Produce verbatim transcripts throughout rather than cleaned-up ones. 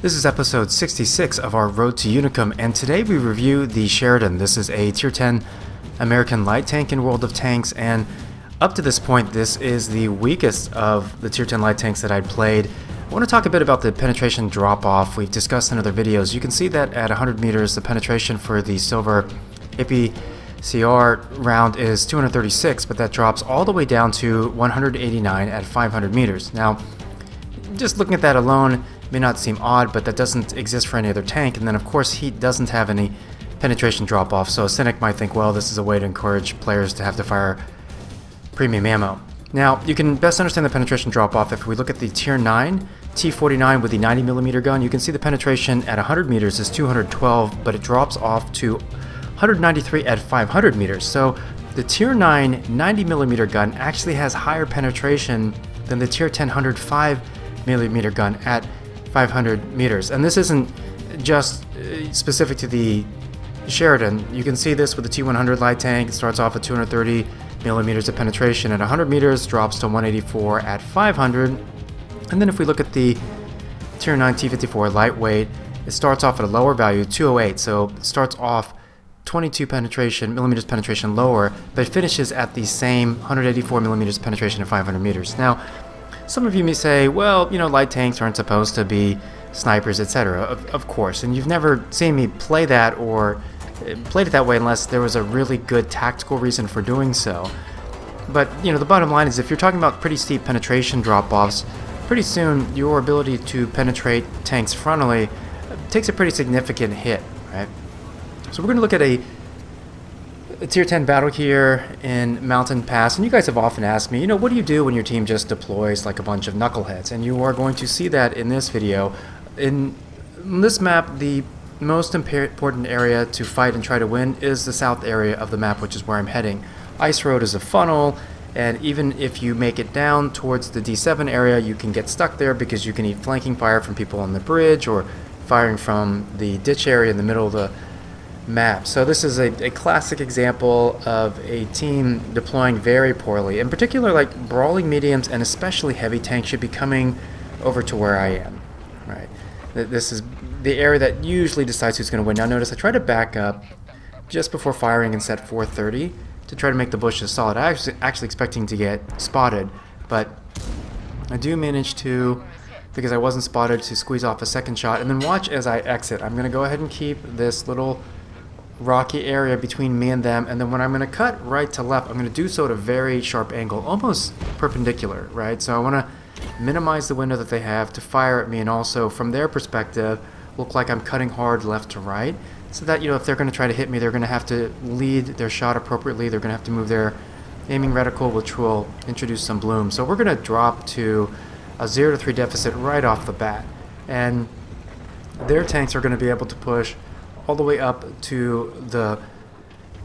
This is episode sixty-six of our Road to Unicum, and today we review the Sheridan. This is a tier ten American light tank in World of Tanks, and up to this point this is the weakest of the tier ten light tanks that I'd played. I want to talk a bit about the penetration drop-off we've discussed in other videos. You can see that at one hundred meters the penetration for the silver A P C R round is two hundred thirty-six, but that drops all the way down to one hundred eighty-nine at five hundred meters. Now, just looking at that alone may not seem odd, but that doesn't exist for any other tank. And then of course HEAT doesn't have any penetration drop-off, so a cynic might think, well, this is a way to encourage players to have to fire premium ammo. Now, you can best understand the penetration drop-off if we look at the tier nine T forty-nine with the ninety millimeter gun. You can see the penetration at one hundred meters is two hundred twelve, but it drops off to one hundred ninety-three at five hundred meters. So the tier nine ninety millimeter gun actually has higher penetration than the tier ten one hundred five millimeter gun at five hundred meters. And this isn't just specific to the Sheridan. You can see this with the T one hundred light tank. It starts off at two hundred thirty millimeters of penetration at one hundred meters, drops to one hundred eighty-four at five hundred. And then if we look at the tier nine T fifty-four lightweight, it starts off at a lower value, two hundred eight, so it starts off twenty-two penetration millimeters penetration lower, but it finishes at the same one hundred eighty-four millimeters penetration at five hundred meters. Now, some of you may say, well, you know, light tanks aren't supposed to be snipers, et cetera. Of, of course, and you've never seen me play that or played it that way unless there was a really good tactical reason for doing so. But, you know, the bottom line is if you're talking about pretty steep penetration drop-offs, pretty soon your ability to penetrate tanks frontally takes a pretty significant hit, right? So we're going to look at a A tier ten battle here in Mountain Pass, and you guys have often asked me, you know, what do you do when your team just deploys like a bunch of knuckleheads? And you are going to see that in this video. In this map, the most important area to fight and try to win is the south area of the map, which is where I'm heading. Ice Road is a funnel, and even if you make it down towards the D seven area, you can get stuck there because you can eat flanking fire from people on the bridge or firing from the ditch area in the middle of the map. So this is a, a classic example of a team deploying very poorly. In particular, like brawling mediums and especially heavy tanks should be coming over to where I am, right? This is the area that usually decides who's going to win. Now notice I try to back up just before firing and set four thirty to try to make the bushes solid. I was actually expecting to get spotted, but I do manage to, because I wasn't spotted, to squeeze off a second shot. And then watch as I exit. I'm going to go ahead and keep this little rocky area between me and them, and then when I'm going to cut right to left, I'm going to do so at a very sharp angle, almost perpendicular, right? So I want to minimize the window that they have to fire at me, and also from their perspective look like I'm cutting hard left to right, so that, you know, if they're going to try to hit me, they're going to have to lead their shot appropriately. They're going to have to move their aiming reticle, which will introduce some bloom. So we're going to drop to a zero to three deficit right off the bat, and their tanks are going to be able to push all the way up to the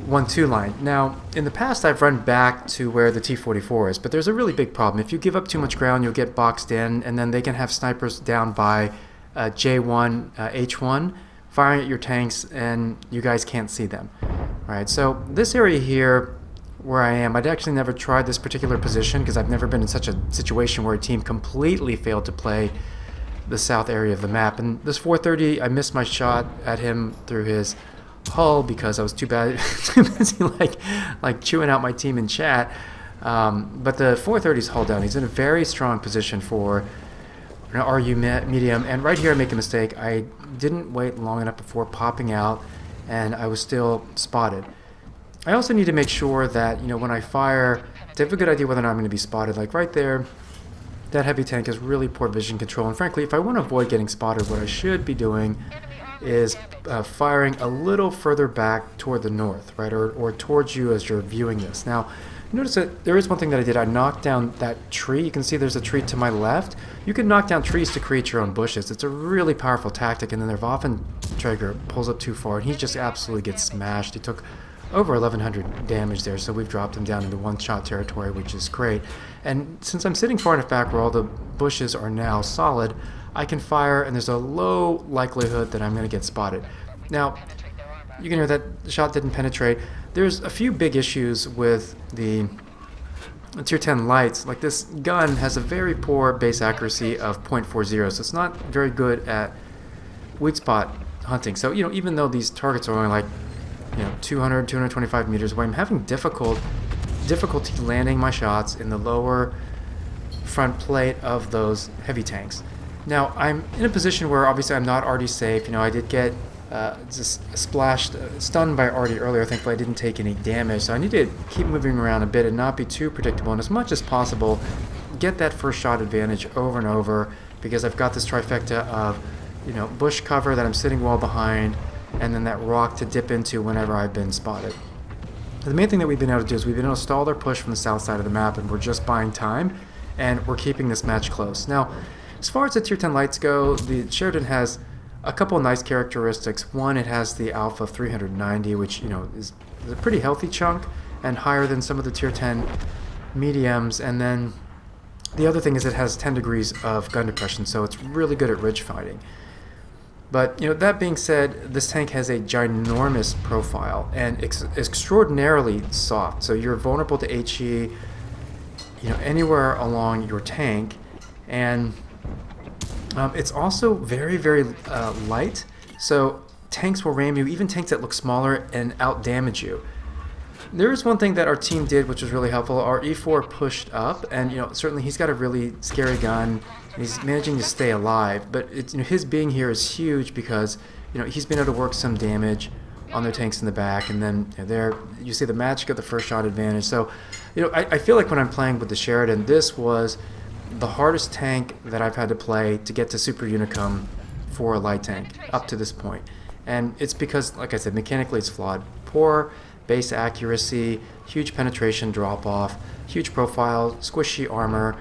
one two line. Now, in the past I've run back to where the T forty-four is, but there's a really big problem. If you give up too much ground, you'll get boxed in, and then they can have snipers down by uh, J one, uh, H one, firing at your tanks, and you guys can't see them. All right, so this area here where I am, I'd actually never tried this particular position because I've never been in such a situation where a team completely failed to play the south area of the map. And this four thirty, I missed my shot at him through his hull because I was too bad too busy like like chewing out my team in chat. Um, but the four thirty's hull down. He's in a very strong position for an R U medium, and right here I make a mistake. I didn't wait long enough before popping out, and I was still spotted. I also need to make sure that, you know, when I fire, to have a good idea whether or not I'm going to be spotted. Like right there, that heavy tank has really poor vision control, and frankly, if I want to avoid getting spotted, what I should be doing is uh, firing a little further back toward the north, right, or, or towards you as you're viewing this. Now, notice that there is one thing that I did. I knocked down that tree. You can see there's a tree to my left. You can knock down trees to create your own bushes. It's a really powerful tactic, and then their Vauffen trigger pulls up too far, and he just absolutely gets smashed. He took over eleven hundred damage there, so we've dropped him down into one-shot territory, which is great. And since I'm sitting far enough back where all the bushes are now solid, I can fire, and there's a low likelihood that I'm going to get spotted. Now, you can hear that shot didn't penetrate. There's a few big issues with the tier ten lights. Like this gun has a very poor base accuracy of point four zero, so it's not very good at weak spot hunting. So, you know, even though these targets are only like, you know, two hundred, two twenty-five meters away, I'm having difficult difficulty landing my shots in the lower front plate of those heavy tanks. Now, I'm in a position where obviously I'm not already safe. You know, I did get uh, just splashed, uh, stunned by Artie earlier. Thankfully, I didn't take any damage. So I need to keep moving around a bit and not be too predictable. And as much as possible, get that first shot advantage over and over, because I've got this trifecta of, you know, bush cover that I'm sitting well behind, and then that rock to dip into whenever I've been spotted. The main thing that we've been able to do is we've been able to stall their push from the south side of the map, and we're just buying time, and we're keeping this match close. Now, as far as the tier ten lights go, the Sheridan has a couple of nice characteristics. One, it has the Alpha three hundred ninety, which, you know, is a pretty healthy chunk and higher than some of the tier ten mediums. And then the other thing is it has ten degrees of gun depression, so it's really good at ridge fighting. But, you know, that being said, this tank has a ginormous profile and ex extraordinarily soft. So you're vulnerable to HE, you know, anywhere along your tank. And um, it's also very, very uh, light. So tanks will ram you, even tanks that look smaller, and outdamage you. There is one thing that our team did which was really helpful. Our E four pushed up, and, you know, certainly he's got a really scary gun. He's managing to stay alive, but it's, you know, his being here is huge because, you know, he's been able to work some damage on their tanks in the back, and then, you know, there you see the match got the first shot advantage. So, you know, I, I feel like when I'm playing with the Sheridan, this was the hardest tank that I've had to play to get to Super Unicum for a light tank up to this point. And it's because, like I said, mechanically it's flawed. Poor base accuracy, huge penetration drop-off, huge profile, squishy armor,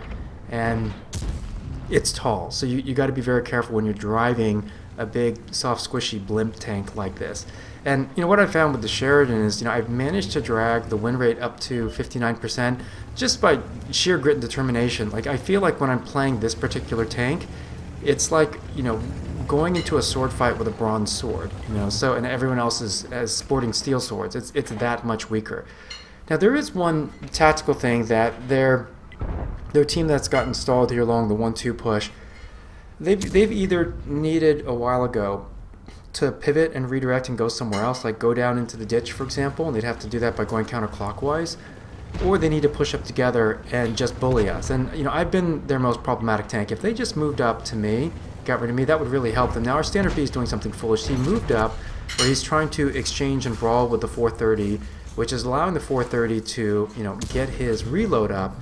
and it's tall, so you, you got to be very careful when you're driving a big, soft, squishy blimp tank like this. And, you know, what I found with the Sheridan is, you know, I've managed to drag the win rate up to fifty-nine percent just by sheer grit and determination. Like, I feel like when I'm playing this particular tank, it's like, you know, going into a sword fight with a bronze sword, you know, so, and everyone else is, is sporting steel swords. It's, it's that much weaker. Now, there is one tactical thing that they're... their team that's got installed here along the one two push, they've, they've either needed a while ago to pivot and redirect and go somewhere else, like go down into the ditch, for example, and they'd have to do that by going counterclockwise, or they need to push up together and just bully us. And, you know, I've been their most problematic tank. If they just moved up to me, got rid of me, that would really help them. Now, our Standard B is doing something foolish. He moved up where he's trying to exchange and brawl with the four thirty, which is allowing the four thirty to, you know, get his reload up.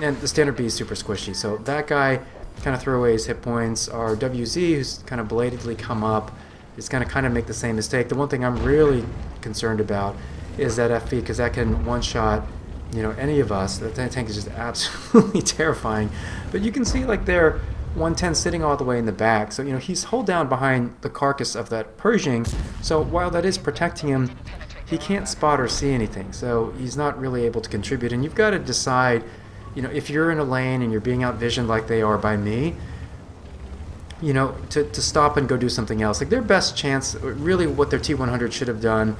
And the Standard B is super squishy, so that guy kind of threw away his hit points. Our W Z, who's kind of belatedly come up, is going to kind of make the same mistake. The one thing I'm really concerned about is that F V, because that can one-shot, you know, any of us. That tank is just absolutely terrifying. But you can see, like, they're one ten sitting all the way in the back. So, you know, he's holed down behind the carcass of that Pershing. So while that is protecting him, he can't spot or see anything. So he's not really able to contribute. And you've got to decide... you know, if you're in a lane and you're being outvisioned like they are by me, you know, to, to stop and go do something else. Like, their best chance, really what their T one hundred should have done,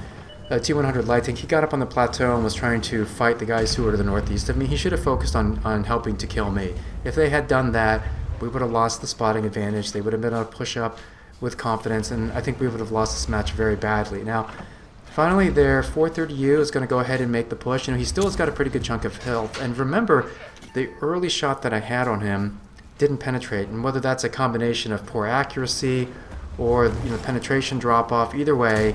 uh, T one hundred light tank, he got up on the plateau and was trying to fight the guys who were to the northeast of me. He should have focused on, on helping to kill me. If they had done that, we would have lost the spotting advantage. They would have been able to push up with confidence, and I think we would have lost this match very badly. Now, finally, their four thirty U is going to go ahead and make the push. You know, he still has got a pretty good chunk of health. And remember, the early shot that I had on him didn't penetrate. And whether that's a combination of poor accuracy or, you know, penetration drop-off, either way,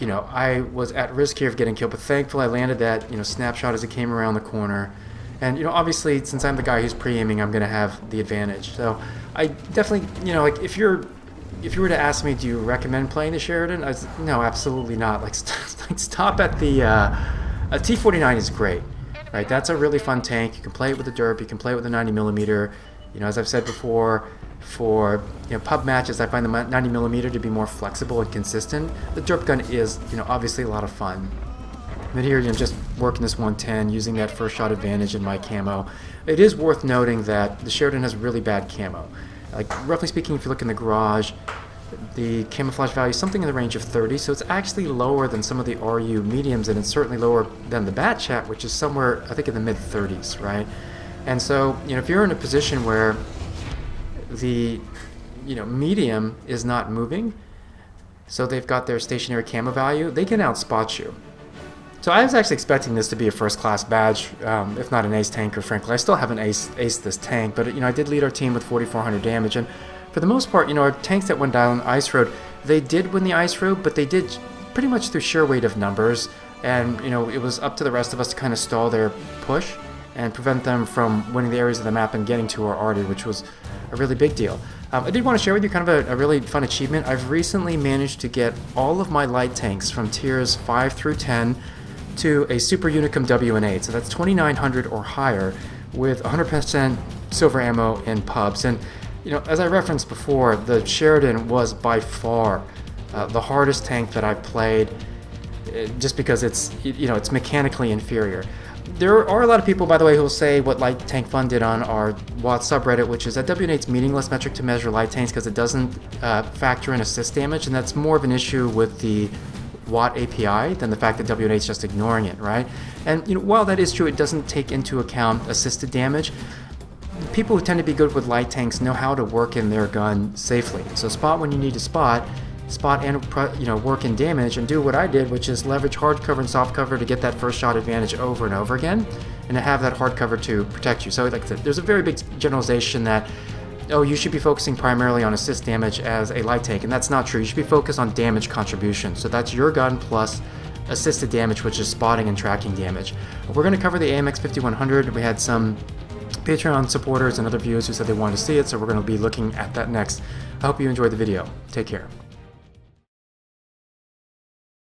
you know, I was at risk here of getting killed. But thankfully, I landed that, you know, snapshot as it came around the corner. And, you know, obviously, since I'm the guy who's pre-aiming, I'm going to have the advantage. So I definitely, you know, like, if you're... if you were to ask me, do you recommend playing the Sheridan? I was, no, absolutely not. Like, st like stop at the uh, a T forty-nine is great, right? That's a really fun tank. You can play it with the derp. You can play it with the ninety millimeter. You know, as I've said before, for, you know, pub matches, I find the ninety millimeter to be more flexible and consistent. The derp gun is, you know, obviously a lot of fun. But here, you know, just working this one ten, using that first shot advantage in my camo. It is worth noting that the Sheridan has really bad camo. Like, roughly speaking, if you look in the garage, the camouflage value is something in the range of thirty, so it's actually lower than some of the R U mediums, and it's certainly lower than the Bat Chat, which is somewhere, I think, in the mid thirties, right? And so, you know, if you're in a position where the you know, medium is not moving, so they've got their stationary camo value, they can outspot you. So I was actually expecting this to be a first-class badge, um, if not an ace tanker, frankly. I still haven't aced, aced this tank, but you know, I did lead our team with forty-four hundred damage, and for the most part, you know, our tanks that went down on Ice Road, they did win the Ice Road, but they did pretty much through sheer weight of numbers, and you know, it was up to the rest of us to kind of stall their push and prevent them from winning the areas of the map and getting to our arty, which was a really big deal. Um, I did want to share with you kind of a, a really fun achievement. I've recently managed to get all of my light tanks from tiers five through ten to a Super Unicum W N eight, so that's twenty-nine hundred or higher, with one hundred percent silver ammo and pubs. And you know, as I referenced before, the Sheridan was by far uh, the hardest tank that I've played, just because it's, you know, it's mechanically inferior. There are a lot of people, by the way, who will say what Light Tank Fun did on our WoT subreddit, which is that W N eight's meaningless metric to measure light tanks because it doesn't uh, factor in assist damage, and that's more of an issue with the WoT A P I than the fact that W N eight's just ignoring it, right? And you know, while that is true, it doesn't take into account assisted damage. People who tend to be good with light tanks know how to work in their gun safely. So spot when you need to spot, spot and you know, work in damage, and do what I did, which is leverage hard cover and soft cover to get that first shot advantage over and over again, and to have that hard cover to protect you. So like I said, there's a very big generalization that, oh, you should be focusing primarily on assist damage as a light tank, and that's not true. You should be focused on damage contribution. So that's your gun plus assisted damage, which is spotting and tracking damage. We're going to cover the A M X fifty-one hundred. We had some Patreon supporters and other viewers who said they wanted to see it, so we're going to be looking at that next. I hope you enjoyed the video. Take care.